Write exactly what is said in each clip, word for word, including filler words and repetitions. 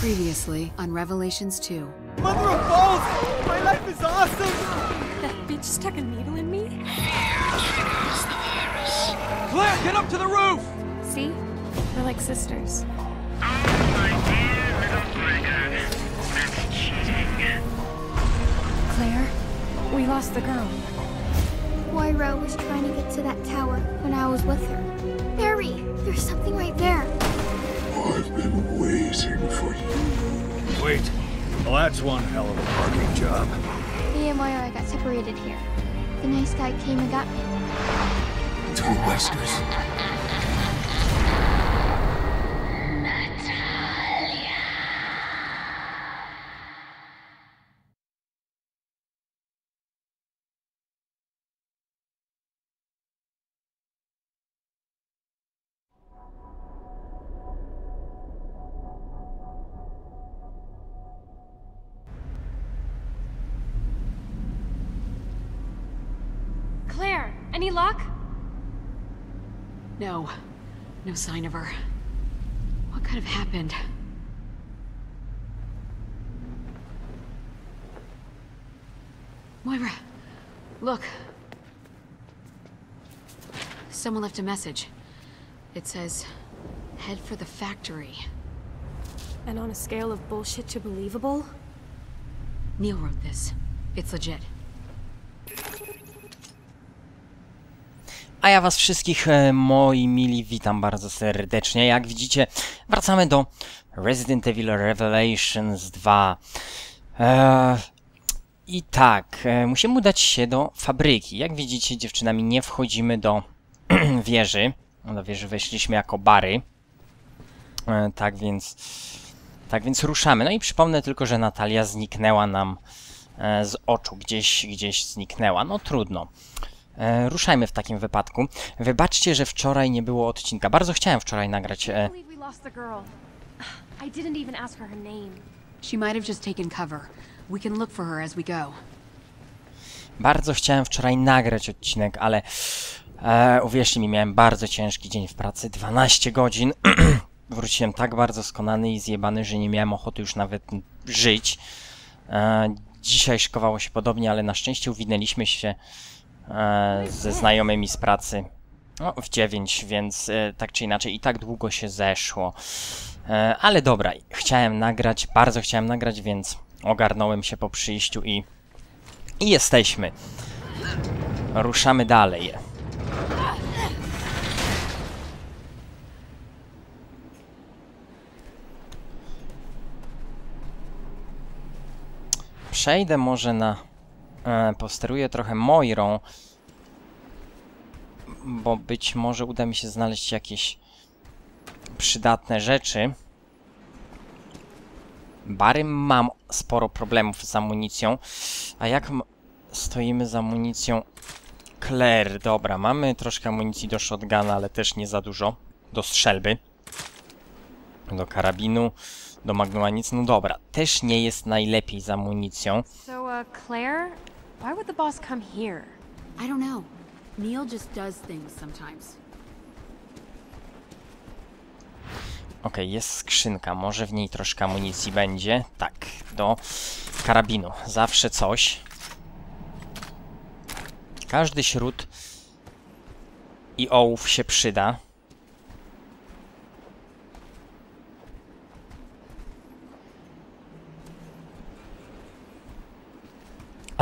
Previously on Revelations two. Mother of balls! My life is awesome! That bitch stuck a needle in me? Fear triggers the virus. Claire, get up to the roof! See? We're like sisters. Oh, my dear little breaker. That's cheating. Claire, we lost the girl. Moira was trying to get to that tower when I was with her. Barry, there's something right there. I've been waiting for you. Wait. Well, that's one hell of a parking job. Me and Moira got separated here. The nice guy came and got me. Two Westers. Natalia. Claire, any luck? No. No sign of her. What could have happened? Moira, look. Someone left a message. It says, head for the factory. And on a scale of bullshit to believable? Neil wrote this. It's legit. A ja was wszystkich, moi mili, witam bardzo serdecznie. Jak widzicie, wracamy do Resident Evil Revelations dwa. Eee, I tak, musimy udać się do fabryki. Jak widzicie, dziewczynami nie wchodzimy do wieży. Do wieży weszliśmy jako Barry. Eee, tak więc, tak więc ruszamy. No i przypomnę tylko, że Natalia zniknęła nam e, z oczu. Gdzieś, gdzieś zniknęła. No trudno. E, ruszajmy w takim wypadku. Wybaczcie, że wczoraj nie było odcinka. Bardzo chciałem wczoraj nagrać. E... Bardzo chciałem wczoraj nagrać odcinek, ale e, uwierzcie mi, miałem bardzo ciężki dzień w pracy, dwanaście godzin. Wróciłem tak bardzo skonany i zjebany, że nie miałem ochoty już nawet żyć. E, dzisiaj szykowało się podobnie, ale na szczęście uwinęliśmy się ze znajomymi z pracy no, w dziewięć, więc e, tak czy inaczej i tak długo się zeszło. E, ale dobra, chciałem nagrać, bardzo chciałem nagrać, więc ogarnąłem się po przyjściu i, i jesteśmy. Ruszamy dalej. Przejdę może na... Posteruję trochę Moirą, bo być może uda mi się znaleźć jakieś przydatne rzeczy. Barym mam sporo problemów z amunicją. A jak stoimy z amunicją Claire? Dobra, mamy troszkę amunicji do shotguna, ale też nie za dużo. Do strzelby. Do karabinu. Do Magnuma nic. No dobra, też nie jest najlepiej z amunicją. So, uh, Claire? Why would the boss come here? I don't know. Neil just does things sometimes. Okej, jest skrzynka. Może w niej troszkę amunicji będzie. Tak, do karabinu. Zawsze coś. Każdy śrut i ołów się przyda.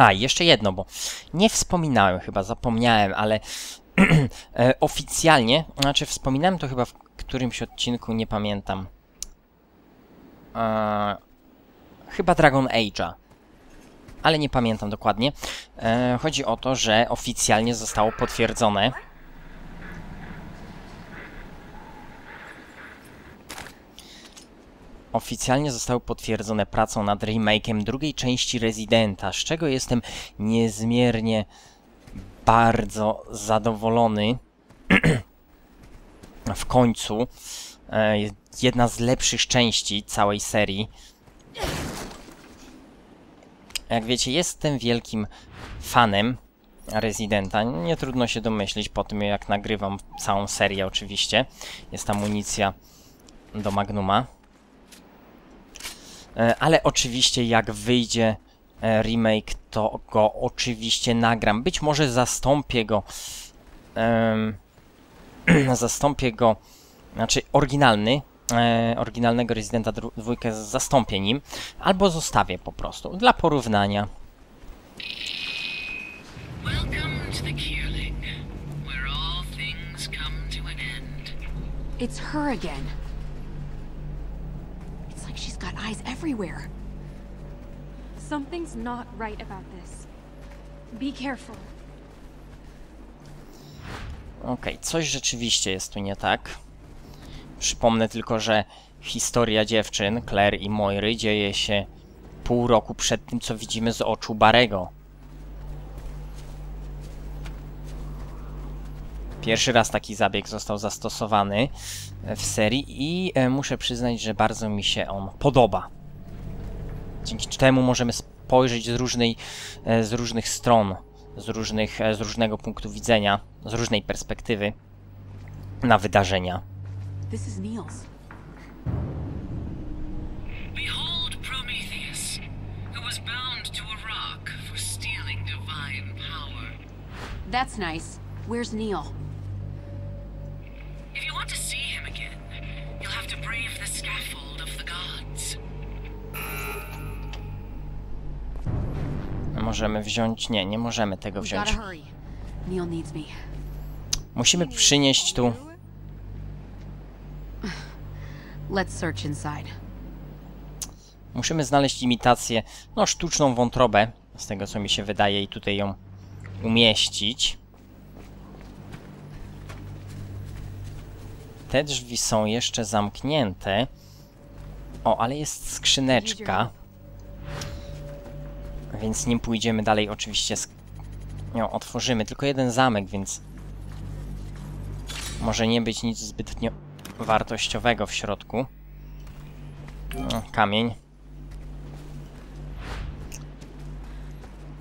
A, jeszcze jedno, bo nie wspominałem chyba, zapomniałem, ale e, oficjalnie, znaczy wspominałem to chyba w którymś odcinku, nie pamiętam. E, chyba Dragon Age'a, ale nie pamiętam dokładnie. E, chodzi o to, że oficjalnie zostało potwierdzone, Oficjalnie zostały potwierdzone pracą nad remake'em drugiej części Residenta, z czego jestem niezmiernie bardzo zadowolony. W końcu e, jedna z lepszych części całej serii. Jak wiecie, jestem wielkim fanem Residenta. Nie trudno się domyślić po tym, jak nagrywam całą serię oczywiście. Jest amunicja do Magnuma. ale oczywiście jak wyjdzie remake, to go oczywiście nagram. Być może zastąpię go, um, zastąpię go, znaczy oryginalny, e, oryginalnego Residenta dwójkę zastąpię nim, albo zostawię po prostu, dla porównania. It's her again. It's like she's got eyes everywhere. Something's not right about this. Be careful. Okej, coś rzeczywiście jest tu nie tak. Przypomnę tylko, że historia dziewczyn, Claire i Moiry, dzieje się pół roku przed tym, co widzimy z oczu Barego. Pierwszy raz taki zabieg został zastosowany w serii i muszę przyznać, że bardzo mi się on podoba. Dzięki temu możemy spojrzeć z, różnej, z różnych stron, z, różnych, z różnego punktu widzenia, z różnej perspektywy na wydarzenia. This is Niels. Behold Prometheus, who was bound to a rock for stealing divine power. That's nice. Where's Neil? If you want to see him again, you'll have to brave the scaffold of the gods. Możemy wziąć... Nie, nie możemy tego wziąć. Musimy przynieść tu... Musimy znaleźć imitację, no sztuczną wątrobę, z tego co mi się wydaje, i tutaj ją umieścić. Te drzwi są jeszcze zamknięte. O, ale jest skrzyneczka. Więc nim pójdziemy dalej, oczywiście ją otworzymy. Tylko jeden zamek, więc może nie być nic zbytnio wartościowego w środku. No, kamień.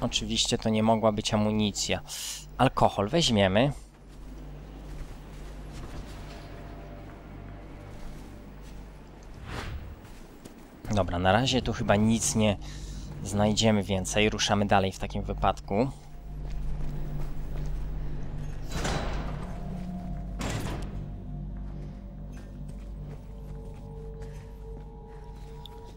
Oczywiście to nie mogła być amunicja. Alkohol weźmiemy. Dobra, na razie tu chyba nic nie znajdziemy więcej. Ruszamy dalej w takim wypadku.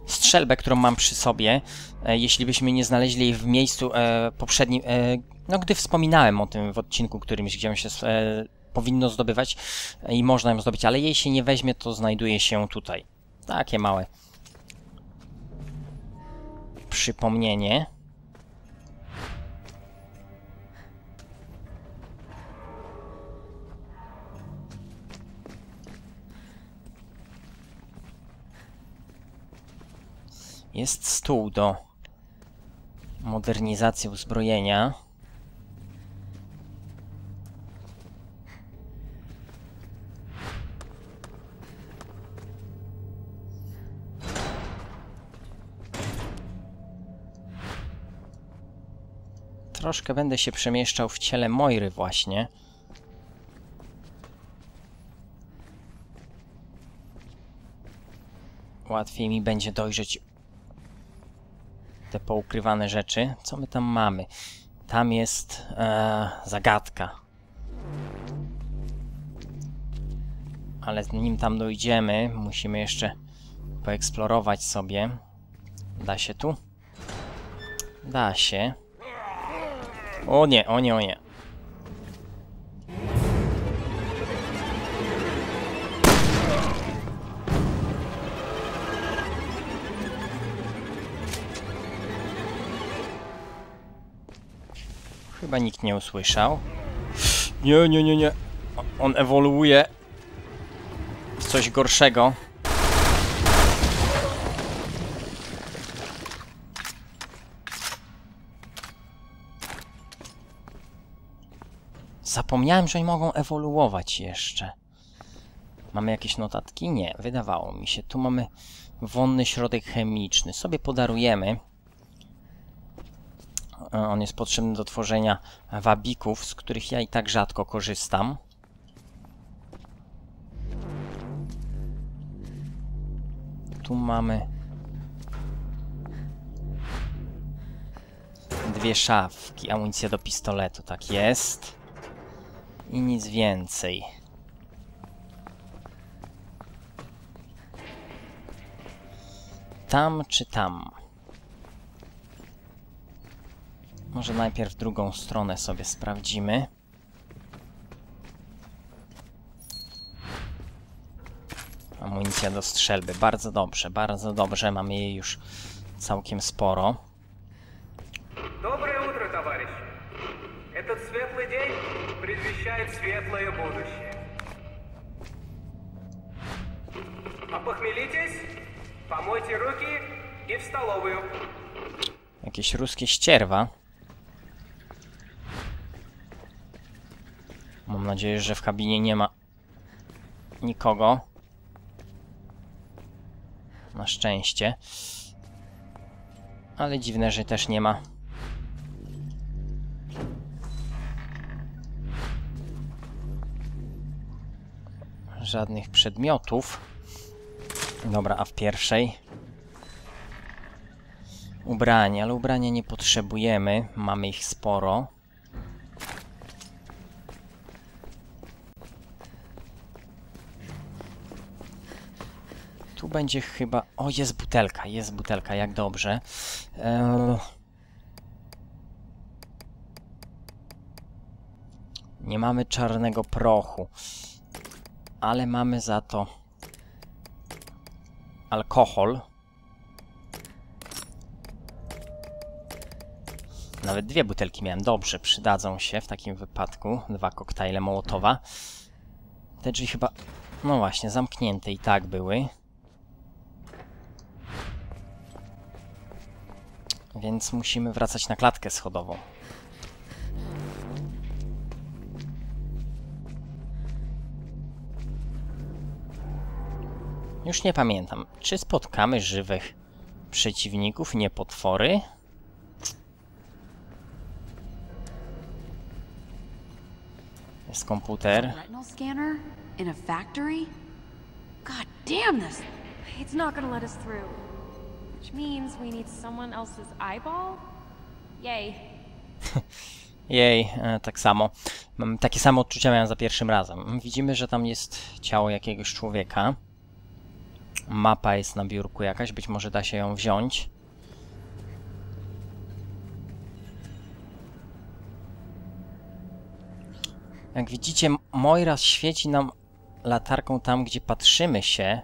Strzelbę, którą mam przy sobie, e, jeśli byśmy nie znaleźli jej w miejscu e, poprzednim... E, no, gdy wspominałem o tym w odcinku którymś, gdzie on się e, powinno zdobywać e, i można ją zdobyć, ale jej się nie weźmie, to znajduje się tutaj. Takie małe przypomnienie. Jest stół do modernizacji uzbrojenia. Troszkę będę się przemieszczał w ciele Moiry właśnie. Łatwiej mi będzie dojrzeć te poukrywane rzeczy. Co my tam mamy? Tam jest e, zagadka. Ale nim tam dojdziemy, musimy jeszcze poeksplorować sobie. Da się tu? Da się. O nie, o nie, o nie. Chyba nikt nie usłyszał. Nie, nie, nie, nie. On ewoluuje w coś gorszego. Zapomniałem, że oni mogą ewoluować jeszcze. Mamy jakieś notatki? Nie, wydawało mi się. Tu mamy wonny środek chemiczny. Sobie podarujemy. On jest potrzebny do tworzenia wabików, z których ja i tak rzadko korzystam. Tu mamy dwie szafki. Amunicja do pistoletu, tak jest. I nic więcej. Tam czy tam? Może najpierw drugą stronę sobie sprawdzimy. Amunicja do strzelby. Bardzo dobrze, bardzo dobrze. Mamy jej już całkiem sporo. Dobre jutro, towarzysze. Ten świetny dzień предвещает świetne будущее. Опохмелитесь, помойте руки и в столовую. Jakieś ruskie ścierwa. Mam nadzieję, że w kabinie nie ma nikogo. Na szczęście. Ale dziwne, że też nie ma. Żadnych przedmiotów. Dobra, a w pierwszej? Ubrania, ale ubrania nie potrzebujemy. Mamy ich sporo. Tu będzie chyba... O, jest butelka, jest butelka, jak dobrze. Eee... Nie mamy czarnego prochu. Ale mamy za to alkohol. Nawet dwie butelki miałem. Dobrze, przydadzą się w takim wypadku. Dwa koktajle Mołotowa. Te drzwi chyba... No właśnie, zamknięte i tak były. Więc musimy wracać na klatkę schodową. Już nie pamiętam. Czy spotkamy żywych przeciwników, nie potwory? Jest komputer. Jej, tak samo. Takie samo odczucia miałem za pierwszym razem. Widzimy, że tam jest ciało jakiegoś człowieka. Mapa jest na biurku jakaś, być może da się ją wziąć. Jak widzicie, Moira świeci nam latarką tam, gdzie patrzymy się.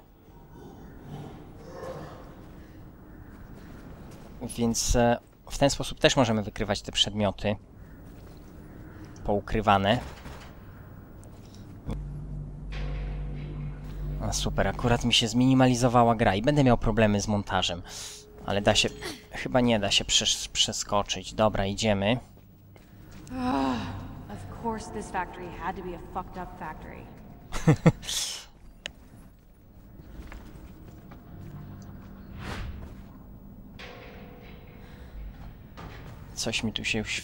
Więc w ten sposób też możemy wykrywać te przedmioty poukrywane. A super, akurat mi się zminimalizowała gra i będę miał problemy z montażem. Ale da się... Chyba nie da się przes przeskoczyć. Dobra, idziemy. Coś mi tu się już...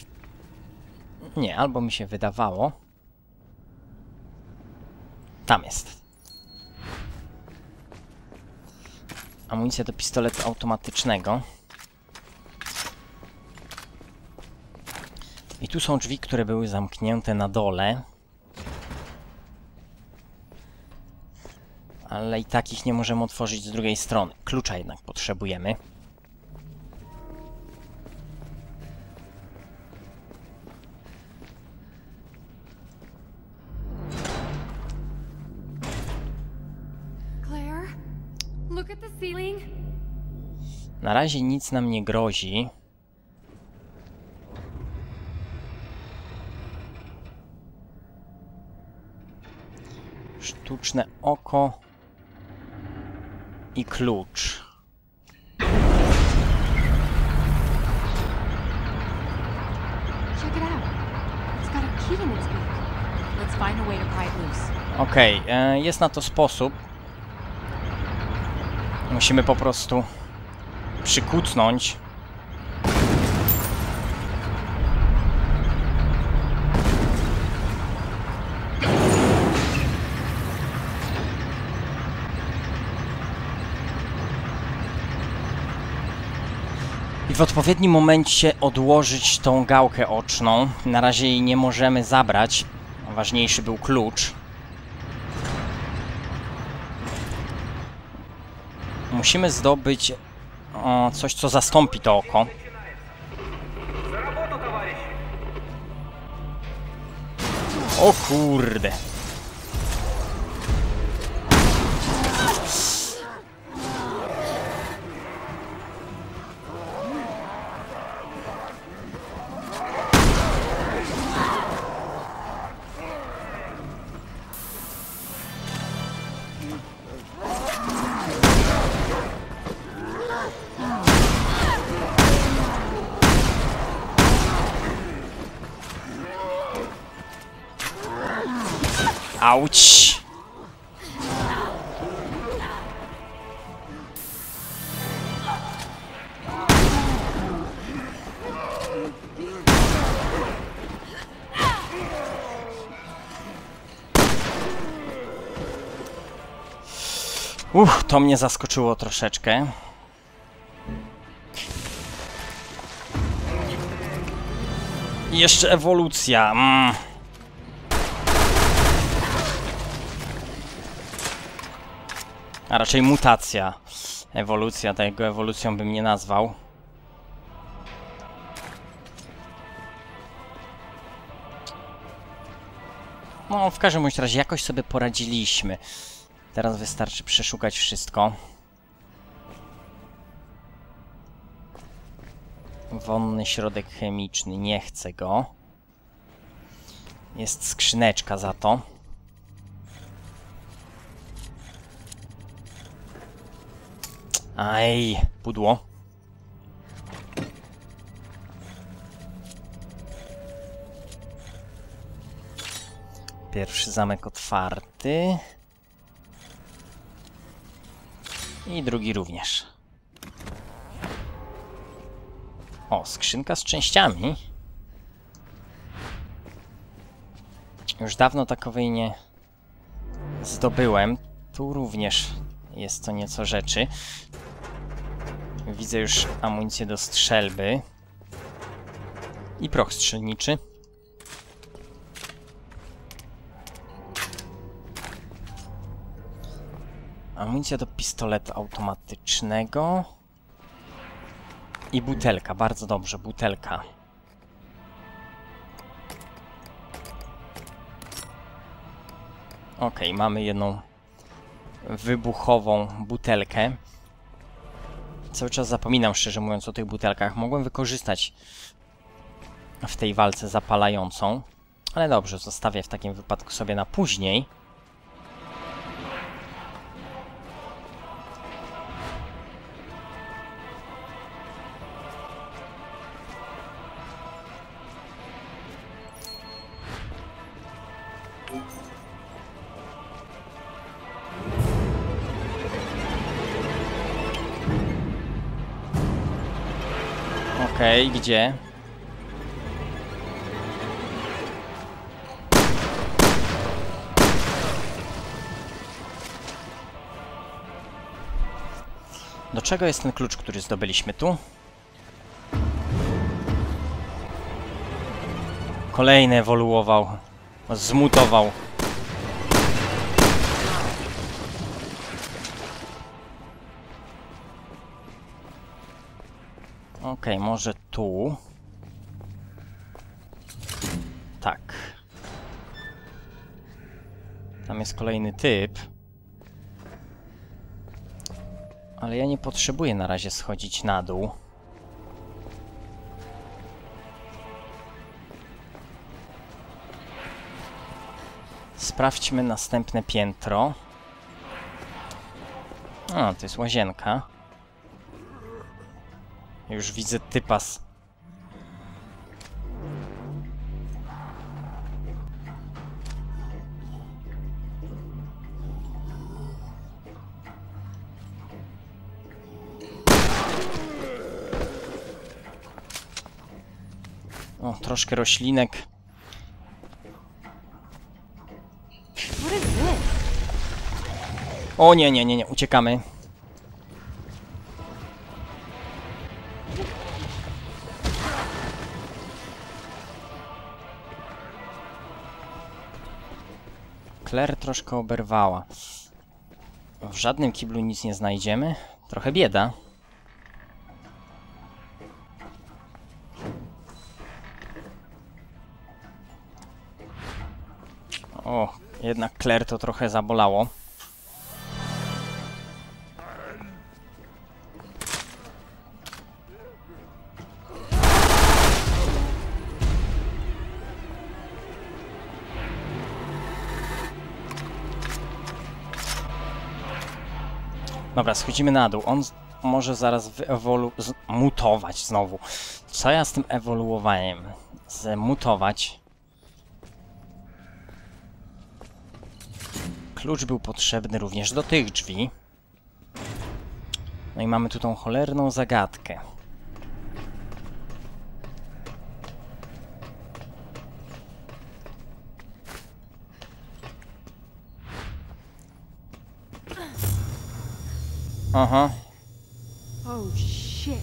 Nie, albo mi się wydawało. Tam jest. Amunicja do pistoletu automatycznego. I tu są drzwi, które były zamknięte na dole. Ale i tak ich nie możemy otworzyć z drugiej strony. Klucza jednak potrzebujemy. Na razie nic nam nie grozi. Sztuczne oko i klucz. Okej, okay, jest na to sposób. Musimy po prostu przykucnąć. i w odpowiednim momencie odłożyć tą gałkę oczną. Na razie jej nie możemy zabrać. Ważniejszy był klucz. Musimy zdobyć o, coś, co zastąpi to oko. O kurde. Auć! Uff, to mnie zaskoczyło troszeczkę. Jeszcze ewolucja. Mm. A raczej mutacja. Ewolucja, tego ewolucją bym nie nazwał. No, w każdym bądź razie jakoś sobie poradziliśmy. Teraz wystarczy przeszukać wszystko. Wonny środek chemiczny, nie chcę go. Jest skrzyneczka za to. Aj, pudło. Pierwszy zamek otwarty. I drugi również. O, skrzynka z częściami. Już dawno takowej nie zdobyłem. Tu również jest to nieco rzeczy. Widzę już amunicję do strzelby i proch strzelniczy. Amunicja do pistoletu automatycznego i butelka, bardzo dobrze, butelka. Okej, okay, mamy jedną wybuchową butelkę. Cały czas zapominam, szczerze mówiąc, o tych butelkach. Mogłem wykorzystać w tej walce zapalającą. Ale dobrze, zostawię w takim wypadku sobie na później. Okej, okay, gdzie? Do czego jest ten klucz, który zdobyliśmy tu? Kolejny ewoluował, zmutował. Okej, okay, może tu. Tak. Tam jest kolejny typ. Ale ja nie potrzebuję na razie schodzić na dół. Sprawdźmy następne piętro. A, to jest łazienka. Już widzę typas. O, troszkę roślinek. O nie, nie, nie, nie, uciekamy. Claire troszkę oberwała. W żadnym kiblu nic nie znajdziemy. Trochę bieda. O, jednak Claire to trochę zabolało. Dobra, schodzimy na dół. On może zaraz mutować znowu. Co ja z tym ewoluowaniem? Zmutować. Klucz był potrzebny również do tych drzwi. No i mamy tu tą cholerną zagadkę. Aha. Oh shit.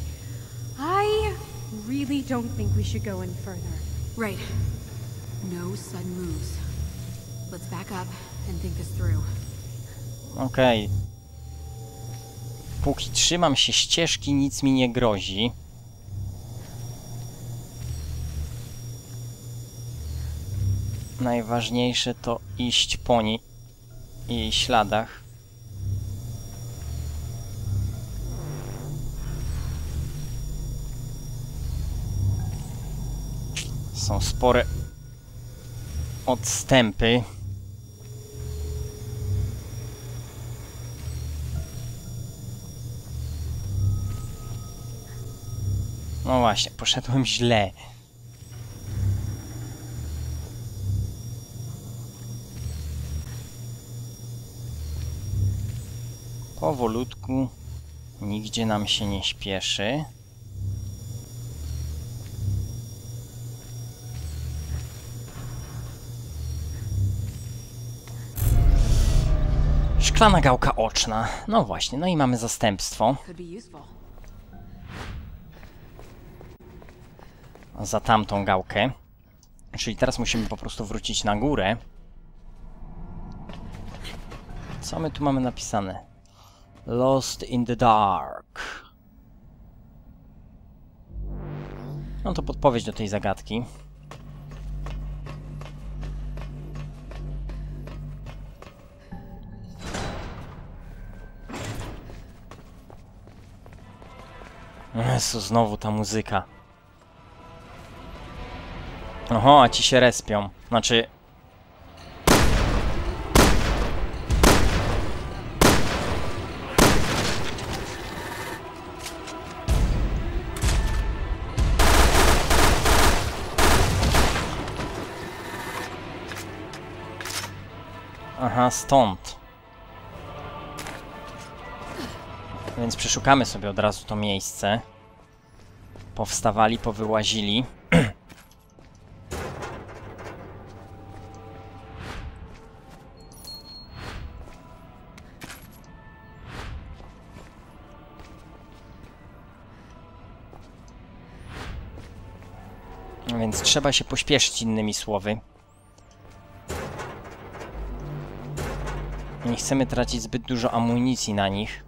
I really don't think we should go any further. Right. No sudden moves. Let's back up and think this through. Okej. Póki trzymam się ścieżki, nic mi nie grozi. Najważniejsze to iść po niej i jej śladach. Są spore odstępy. No właśnie, poszedłem źle. Powolutku, nigdzie nam się nie śpieszy. Szklana gałka oczna. No właśnie, no i mamy zastępstwo. Za tamtą gałkę. Czyli teraz musimy po prostu wrócić na górę. Co my tu mamy napisane? Lost in the dark. No to podpowiedź do tej zagadki. Jezu, znowu ta muzyka. Oho, a ci się respią. Znaczy... Aha, stąd. Więc przeszukamy sobie od razu to miejsce. Powstawali, powyłazili. Więc trzeba się pośpieszyć, innymi słowy. Nie chcemy tracić zbyt dużo amunicji na nich.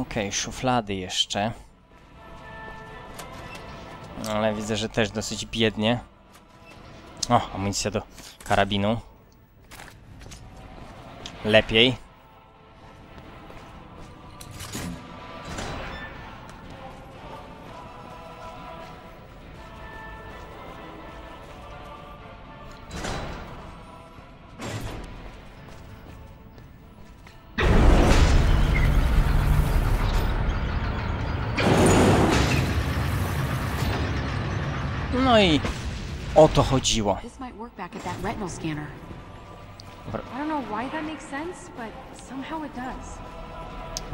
Okej, okay, szuflady jeszcze. Ale widzę, że też dosyć biednie. O, amunicja do karabinu. Lepiej. No i o to chodziło.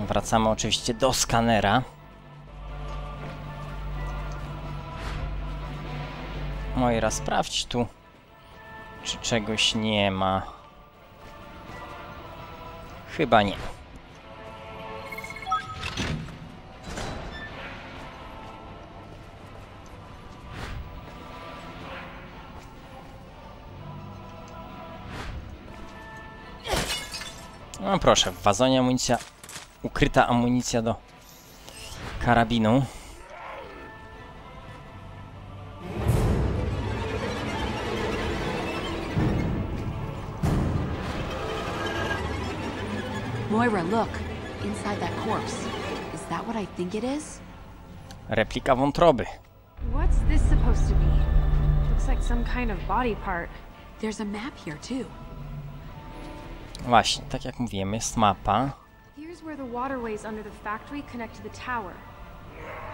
Wracamy oczywiście do skanera. Moira, sprawdź tu, czy czegoś nie ma. Chyba nie. No proszę, w wazonie amunicja, ukryta amunicja do karabinu. Moira, look, inside that corpse. Is that what I think it is? Replika wątroby. What's this supposed to be? Looks like some kind of body part. There's a map here too. Właśnie, tak jak mówiłem, jest mapa. Here's where the waterways under the factory connect to the tower.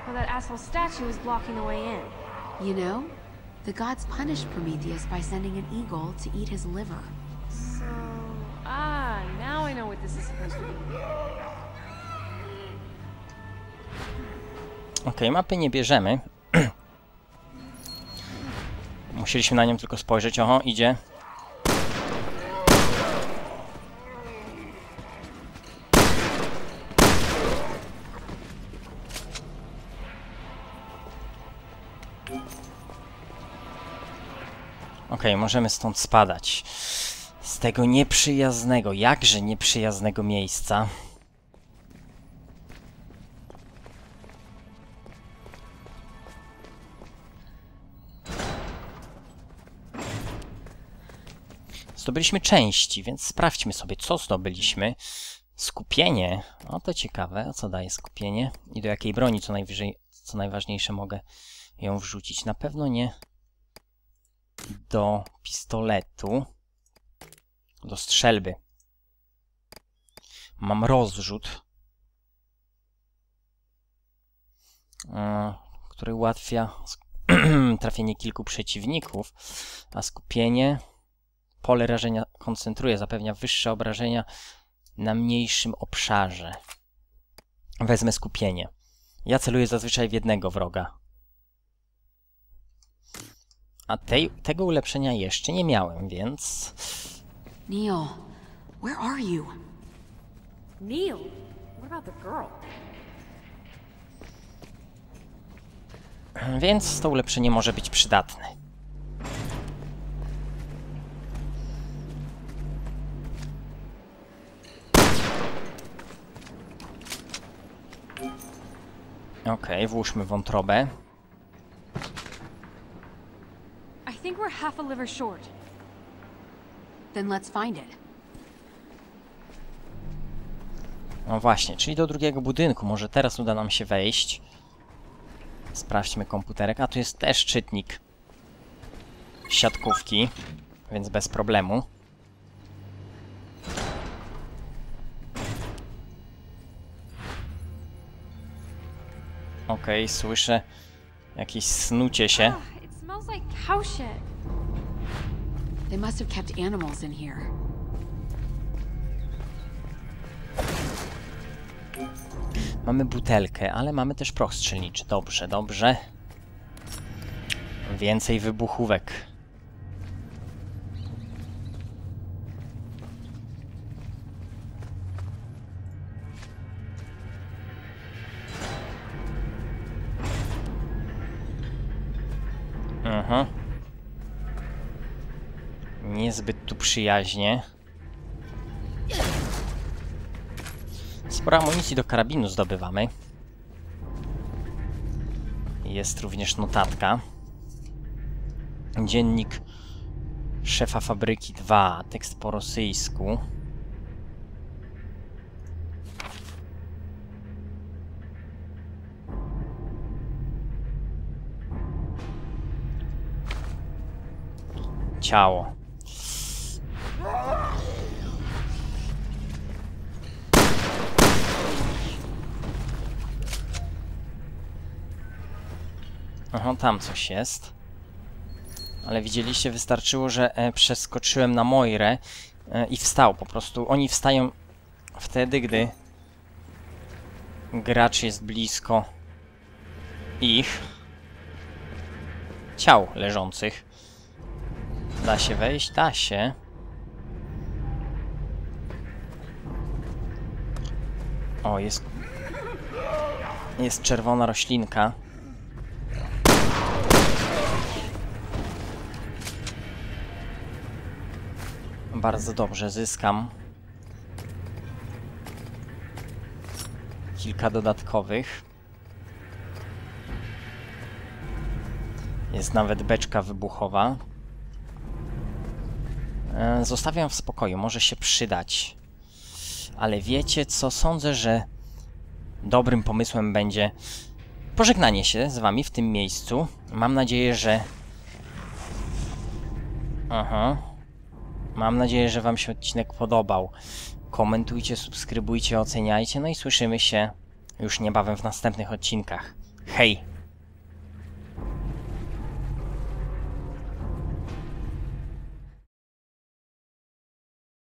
Well, that asshole statue is blocking the way in. You know, the gods punished Prometheus by sending an eagle to eat his liver. So, ah, now I know what this is supposed to be. Okej, mapy nie bierzemy. Musieliśmy na nią tylko spojrzeć. Oho, idzie. Okej, okay, możemy stąd spadać. Z tego nieprzyjaznego, jakże nieprzyjaznego miejsca. Zdobyliśmy części, więc sprawdźmy sobie, co zdobyliśmy. Skupienie. O, to ciekawe. A co daje skupienie? I do jakiej broni, co najwyżej, co najważniejsze, mogę ją wrzucić? Na pewno nie do pistoletu, do strzelby. Mam rozrzut, który ułatwia trafienie kilku przeciwników, a skupienie, pole rażenia koncentruje, zapewnia wyższe obrażenia na mniejszym obszarze. Wezmę skupienie. Ja celuję zazwyczaj w jednego wroga. A tej, tego ulepszenia jeszcze nie miałem, więc... Neil, where are you? Neil, what about the girl? Więc to ulepszenie może być przydatne. Okej, okay, włóżmy wątrobę. I think we're half a liver short. Then let's find it. No właśnie, czyli do drugiego budynku. Może teraz uda nam się wejść. Sprawdźmy komputerek. A tu jest też czytnik siatkówki, więc bez problemu. Okej, okay, słyszę jakieś snucie się. Smells like cow shit. They must have kept animals in here. Mamy butelkę, ale mamy też proch strzelniczy. Dobrze, dobrze. Więcej wybuchówek. Niezbyt tu przyjaźnie. Sporo amunicji do karabinu zdobywamy. Jest również notatka. Dziennik szefa fabryki dwa. Tekst po rosyjsku. Ciało. Aha, tam coś jest. Ale widzieliście, wystarczyło, że e, przeskoczyłem na Moirę e, i wstał. Po prostu oni wstają wtedy, gdy gracz jest blisko ich ciał leżących. Da się wejść? Da się. O, jest... Jest czerwona roślinka. Bardzo dobrze, zyskam kilka dodatkowych. Jest nawet beczka wybuchowa. Zostawiam w spokoju, może się przydać. Ale wiecie co? Sądzę, że dobrym pomysłem będzie pożegnanie się z wami w tym miejscu. Mam nadzieję, że... Aha. Mam nadzieję, że wam się odcinek podobał. Komentujcie, subskrybujcie, oceniajcie. No i słyszymy się już niebawem w następnych odcinkach. Hej!